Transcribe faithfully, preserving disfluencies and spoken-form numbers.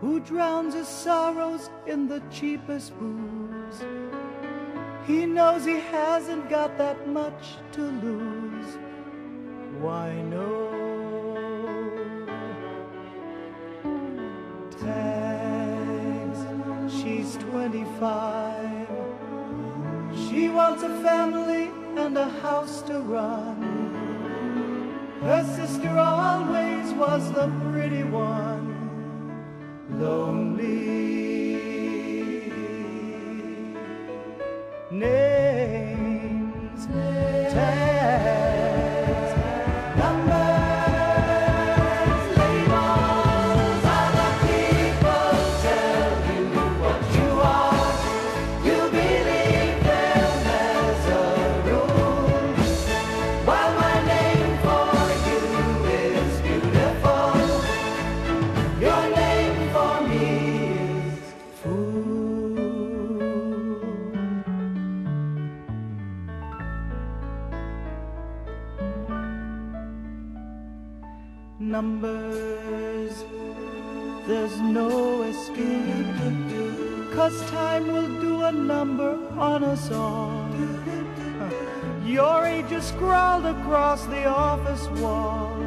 who drowns his sorrows in the cheapest booze. He knows he hasn't got that much to lose. Why no tags? She's twenty-five. She wants a family and a house to run. Her sister always was the pretty one. Lonely names, tags, numbers, labels. Other people tell you what you are. You believe them as a rule. While my name for you is beautiful, your name numbers. There's no escape, cause time will do a number on us all. Your age is scrawled across the office wall.